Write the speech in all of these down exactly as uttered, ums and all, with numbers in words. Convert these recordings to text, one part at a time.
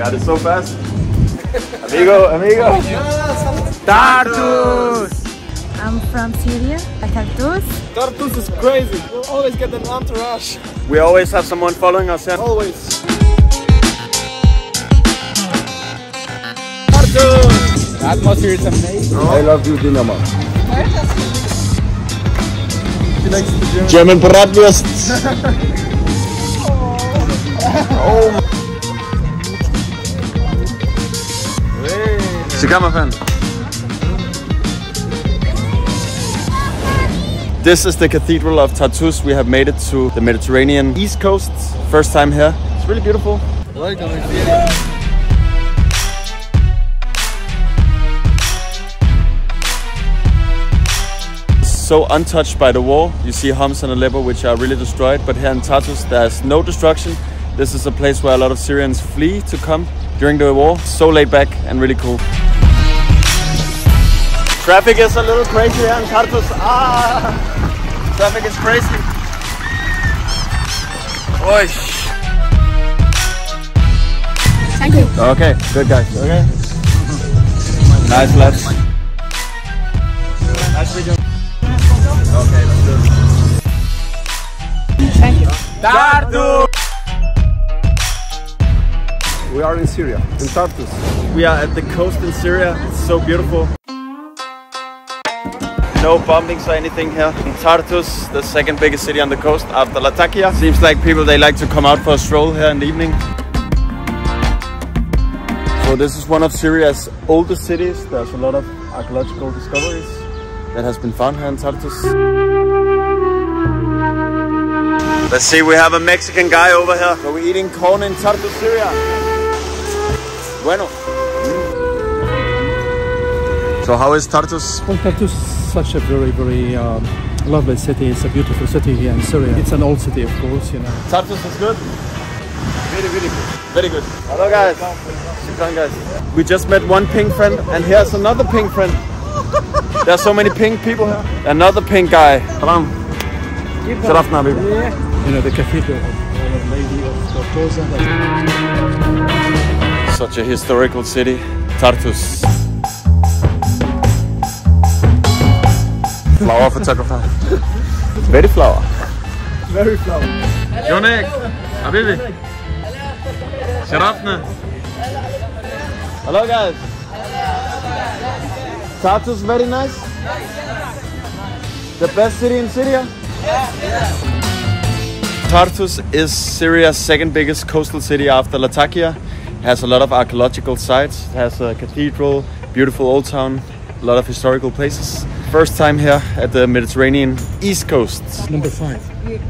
got it so fast. Amigo, amigo. Tartus! I'm from Syria, Tartus. Tartus is crazy. We'll always get an entourage. We always have someone following us. Always. Tartus! The atmosphere is amazing. Oh. I love you, Dinamo. Where does she likes the German? German bratwurst. Oh. Oh. This is the cathedral of Tartus. We have made it to the Mediterranean East Coast. First time here. It's really beautiful. Welcome. So untouched by the war. You see Homs and Aleppo, which are really destroyed. But here in Tartus, there's no destruction. This is a place where a lot of Syrians flee to come during the war. So laid back and really cool. Traffic is a little crazy here in Tartus. Ah! Traffic is crazy. Oish. Thank you. Okay, good guys. Okay. Nice lads. Nice video. Okay, let's do it. Thank you. Tartus! We are in Syria, in Tartus. We are at the coast in Syria. It's so beautiful. No bombings or anything here. In Tartus, the second biggest city on the coast after Latakia. Seems like people, they like to come out for a stroll here in the evening. So this is one of Syria's oldest cities. There's a lot of archaeological discoveries that has been found here in Tartus. Let's see, we have a Mexican guy over here. So we're eating corn in Tartus, Syria. Bueno. So how is Tartus? Well, Tartus is such a very, very um, lovely city. It's a beautiful city here in Syria. It's an old city, of course, you know. Tartus is good? Very, very good. Very good. Hello, guys. Shukran, guys. We just met one pink friend, and here's another pink friend. There's so many pink people here. Another pink guy. Salam. Sharafna, baby. You know, the cathedral of the Lady of Tortosa. Such a historical city, Tartus. Flower photographer. Very flower. Very flower. Jonek, Habibi. Sharafna. Hello guys. Tartus very nice. The best city in Syria. Tartus is Syria's second biggest coastal city after Latakia. It has a lot of archaeological sites. It has a cathedral, beautiful old town, a lot of historical places. First time here at the Mediterranean East Coast. Number five.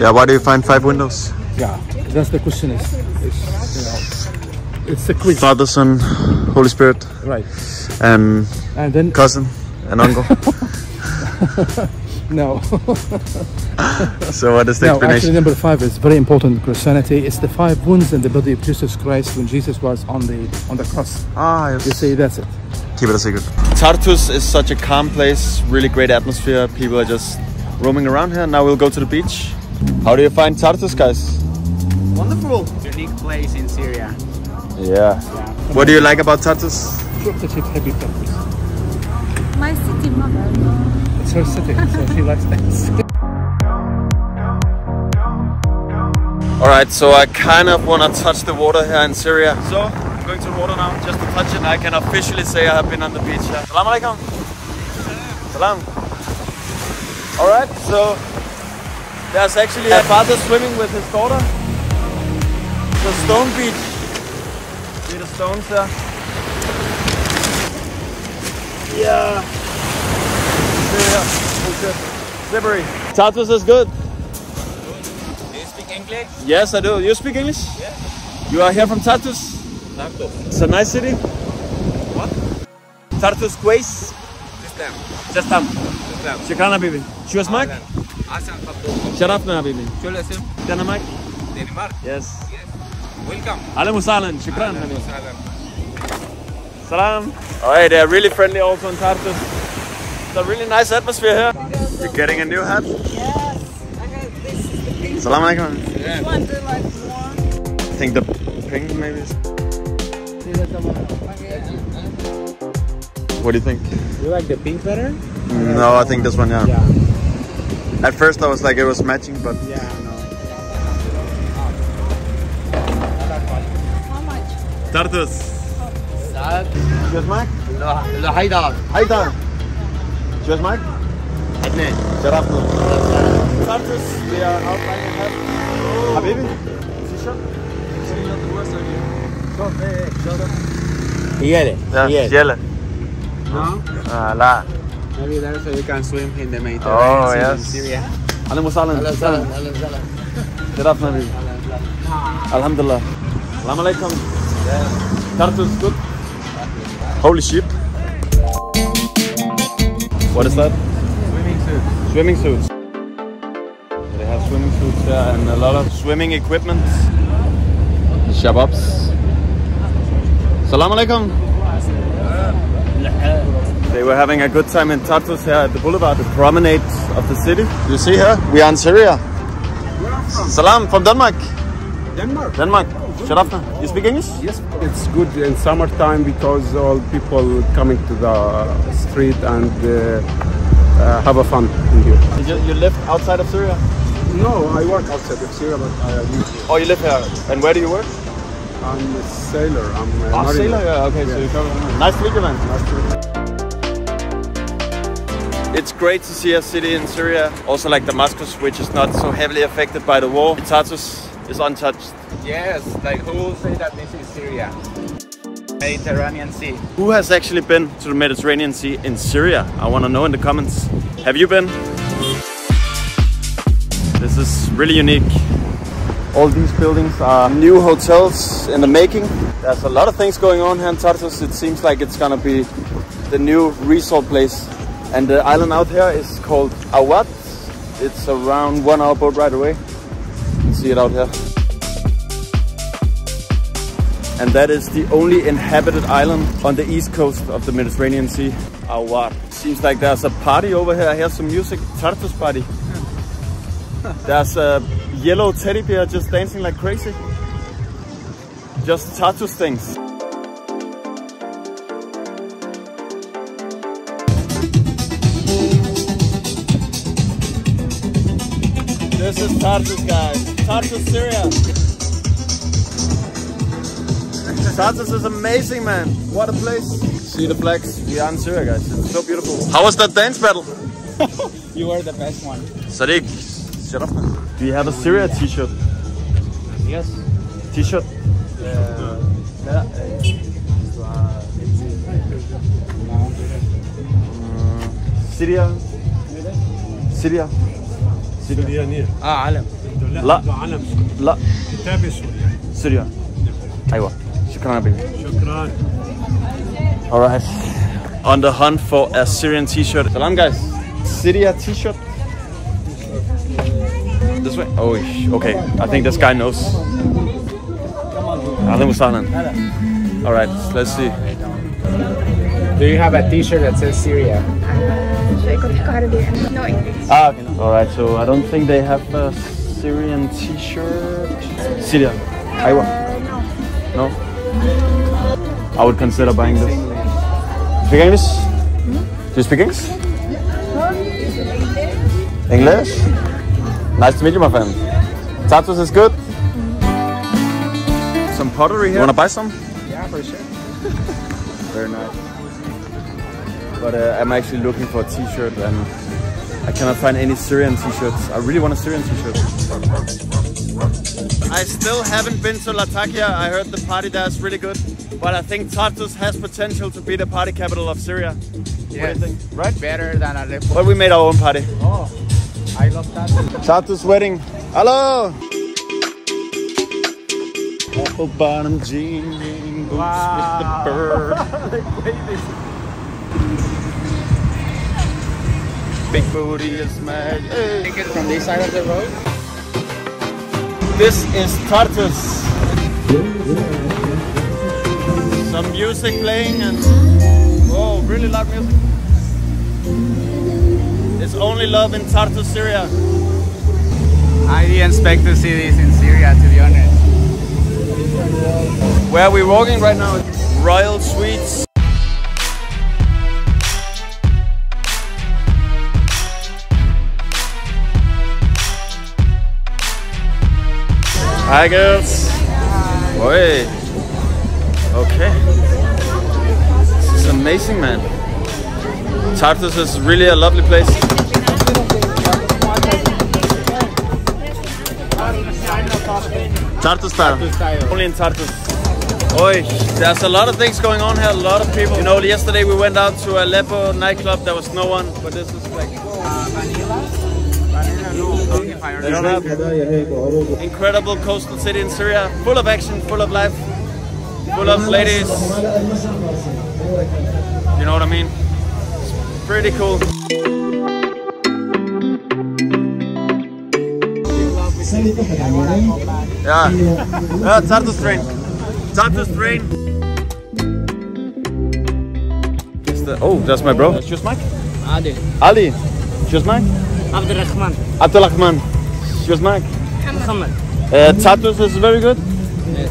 Yeah, why do you find five windows? Yeah, that's the question. Is, it's, you know, it's a quiz. Father, Son, Holy Spirit. Right. Um, and then cousin and uncle. No. So what is the no, explanation? Actually, number five is very important in Christianity. It's the five wounds in the body of Jesus Christ when Jesus was on the on the cross. Ah, yes. You see, that's it. Keep it a secret. Tartus is such a calm place, really great atmosphere. People are just roaming around here. Now we'll go to the beach. How do you find Tartus, guys? Wonderful. Unique place in Syria. Yeah. yeah. What do you like about Tartus? My city, mother. It's her city, so she likes things. Alright, so I kind of want to touch the water here in Syria. So, I'm going to the water now, just to touch it, and I can officially say I have been on the beach here. Salam alaikum. Salam. Alright, so there's actually a father swimming with his daughter. It's a stone beach. See the stones there? Yeah. Syria. Slippery. Tartus is good. Do you speak English? Yes, I do. You speak English? Yeah. You are here from Tartus? It's a nice city. What? Tartus Quays. Justam. Justam. Justam. Shukran, Habibi. Shusmak? Asan Khabdoum. Sharafna, Habibi. Shulasim. Denmark. Denmark? Yes. Yes. Welcome. Alam Usalan. Shukran, Habibi. Salam. Alright, they're really friendly also in Tartus. It's a really nice atmosphere here. You're getting a new hat? Yes. I got this. Is the pink. Salam alaikum. Which one do you like more? I think the pink maybe. What do you think? You like the pink better? Mm, no, I think this one, yeah. yeah. At first I was like it was matching, but... Yeah, no. How much? Tartus. شو اسمك؟ حيدر. حيدر. شو اسمك؟ عدنان. شرفنا. Tartus, we are out like a help. حبيبي. Yele. Yele. No? Ah, la. Maybe there's a you can swim in the Mediterranean. Oh yes. Syria. أهلا وسهلا. أهلا وسهلا. أهلا وسهلا. شرفنا بيك. الحمد لله. السلام عليكم. Tartus good. Holy sheep. What is that? Swimming suits. Swimming suits. They have swimming suits there and a lot of swimming equipment. Shababs. Assalamu alaikum. They were having a good time in Tartus here at the boulevard, the promenade of the city. You see here? We are in Syria. Where are you from? Salam, from Denmark. Denmark? Denmark. Sharafna, you speak English? Yes. It's good in summertime because all people coming to the street and uh, uh, have a fun in here. You, you live outside of Syria? No, I work outside of Syria, but I live here. Oh, you live here. And where do you work? I'm a sailor. I'm a oh, mariner. Sailor? Yeah, okay. Yeah. So you come. Nice to meet you, man. Nice to meet you. It's great to see a city in Syria, also like Damascus, which is not so heavily affected by the war. Tartus is untouched. Yes, like who will say that this is Syria? Mediterranean Sea. Who has actually been to the Mediterranean Sea in Syria? I want to know in the comments. Have you been? This is really unique. All these buildings are new hotels in the making. There's a lot of things going on here in Tartus. It seems like it's gonna be the new resort place. And the island out here is called Arwad. It's around one hour boat ride away. You can see it out here. And that is the only inhabited island on the east coast of the Mediterranean Sea, Arwad. Seems like there's a party over here. I hear some music. Tartus party. There's a yellow teddy bear just dancing like crazy. Just Tartus things. This is Tartus, guys. Tartus, Syria. Tartus is amazing, man. What a place. See the flags? We are in Syria, guys. It's so beautiful. How was that dance battle? You were the best one. Sadiq, shut up. Do you have a Syria yeah. t-shirt? Yes. T-shirt? Uh, yeah. uh, Syria? Syria? سوريا نير اه علم لا لا علم لا تابع سوريا سوريا ايوه شكرا حبيبي شكرا. All right, on the hunt for a Syrian t-shirt. Salam guys. Syria t-shirt this way. Oh okay, I think this guy knows. Ahlan wa sahlan. All right, let's see. Do you have a t-shirt that says Syria? No English. Ah, okay. Alright, so I don't think they have a Syrian t-shirt. Syria? Aywa? Uh, no. No? I would consider buying this. Speak English? Hmm? Do you speak English? English? Nice to meet you, my friend. Tartus is good? Mm. Some pottery here. You wanna buy some? Yeah, for sure. Very nice. But uh, I'm actually looking for a t-shirt and I cannot find any Syrian t-shirts. I really want a Syrian t-shirt. I still haven't been to Latakia. I heard the party there is really good. But I think Tartus has potential to be the party capital of Syria. Yes. What do you think? Right? Better than Aleppo. But we made our own party. Oh, I love Tartus. Tartus wedding. Hello! Apple bottom jeans, boots wow. with the bird. Big booty is mad. Take it from this side of the road. This is Tartus. Some music playing and whoa, really loud music. It's only love in Tartus, Syria. I didn't expect to see this in Syria, to be honest. Where are we walking right now? royal suites. Hi girls. Wait. Okay. This is amazing, man. Tartus is really a lovely place. Tartus style. Only in Tartus. Oy, there's a lot of things going on here, a lot of people. You know, yesterday we went out to Aleppo nightclub, there was no one, but this is like... They don't have an incredible coastal city in Syria, full of action, full of life, full of ladies. You know what I mean? It's pretty cool. Yeah, yeah, Tartus train. Tartus train. The, oh, that's my bro. Just Mike. Ali. Ali. Just Mike. Abdurrahman. Abdurrahman. Just Mike. Muhammad. Uh, Tartus is very good. Yes.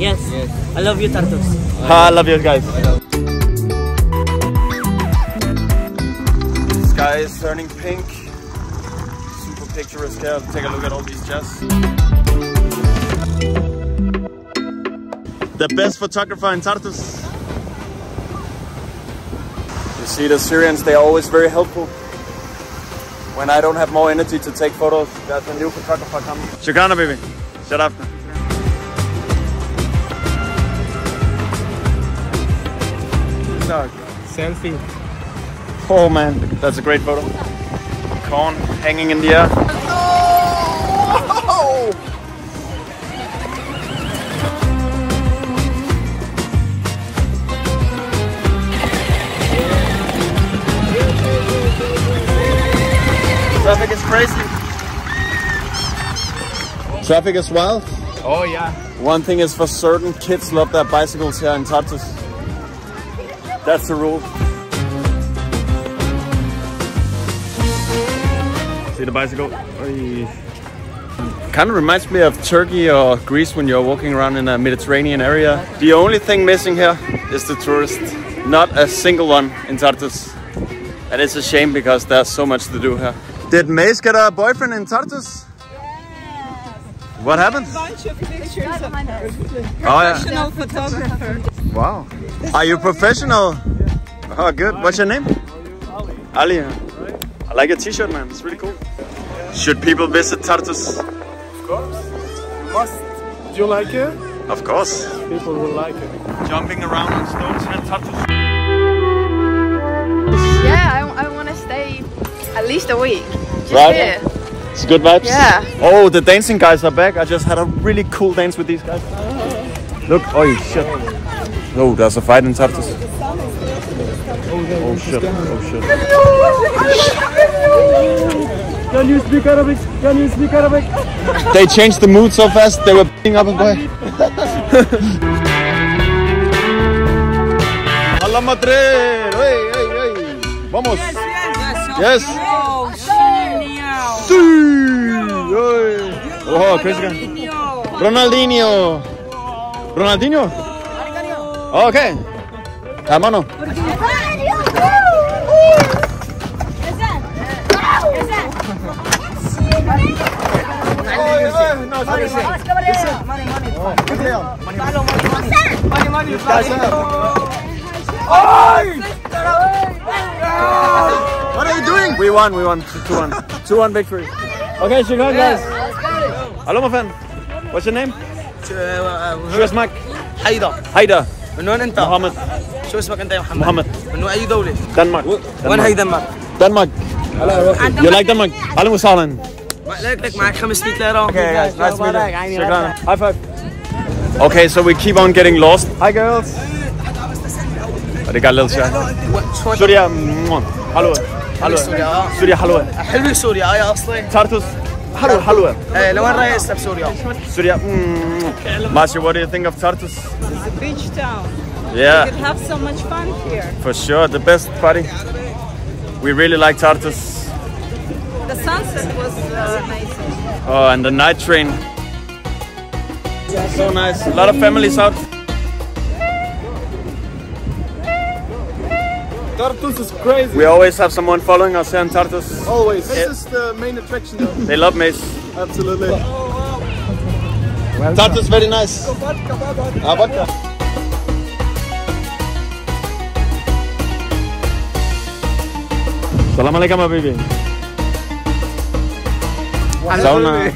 Yes. Yes. I love you, Tartus. I love you guys. The sky is turning pink. Picturesque here. Take a look at all these chests. The best photographer in Tartus. You see, the Syrians, they are always very helpful. When I don't have more energy to take photos, that's when new photographer comes. Shukana, baby. Shut up. Selfie. Oh man, that's a great photo. Corn hanging in the air. Oh! Traffic is crazy. Traffic is wild. Oh yeah. One thing is for certain, kids love their bicycles here in Tartus. That's the rule. See the bicycle? Kind of reminds me of Turkey or Greece when you're walking around in a Mediterranean area. The only thing missing here is the tourist. Not a single one in Tartus. And it's a shame because there's so much to do here. Did Mace get a boyfriend in Tartus? Yes. What happened? A bunch of pictures of her. Professional photographer. Wow. Are you professional? Oh, good. What's your name? Ali. Ali. I like your t-shirt, man, it's really cool. Should people visit Tartus? Of course. You must. Do you like it? Of course. People will like it. Jumping around on stones in Tartus. Yeah, I, I want to stay at least a week. Just right? Here. It's good vibes? Yeah. Oh, the dancing guys are back. I just had a really cool dance with these guys. Oh. Look, oh shit. Oh, there's a fight in Tartus. Oh shit, oh shit. Can you speak Arabic? Can you speak Arabic? They changed the mood so fast, they were beating up a boy. Allah Madrid! Hey, hey, hey! Vamos! Yes! Yes! Yes. Oh, Ronaldinho! Sí. Oh, crazy guy! Ronaldinho! Ronaldinho? Oh, okay! Hermano! Money, money, money, what are you doing? We won, we won. two one. two one victory. Okay, Chicago, guys. Hello, my friend. What's your name? شو اسمك؟ حيدر. حيدر. من وين أنت؟ محمد. شو اسمك أنت يا محمد؟ محمد. من أي دولة؟ دنمارك. وين هي دنمارك؟ دنمارك. You like Denmark? أهلا وسهلا. Okay, guys, nice meeting you. High five. Okay, so we keep on getting lost. Hi, girls. They got a little shy. Syria, halwa. Halwa. Syria, halwa. حلوة سوريا يا أصلي. Tartus, halwa, halwa. Hey, لوين رايح في سوريا؟ سوريا. Masha, what do you think of Tartus? It's a beach town. Yeah. You could have so much fun here. For sure, the best party. We really like Tartus. The sunset was uh, amazing. Oh, and the night train. So nice. A lot of families out. Tartus is crazy. We always have someone following us here in Tartus. Always. This it, is the main attraction though. They love maize. Absolutely. Oh, wow. Well, Tartus very nice. Vodka. Salam alaikum habibi. Sauna.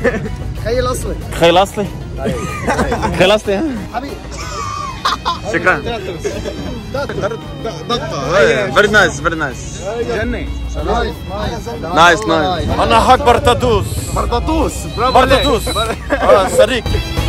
Khayl asli. Khayl asli. Khayl asli ha? Habibi. Shukran. Very nice, very nice. Jenny. Nice, nice. Ana hak Bartatus. Bartatus. Bartatus. Sadiq.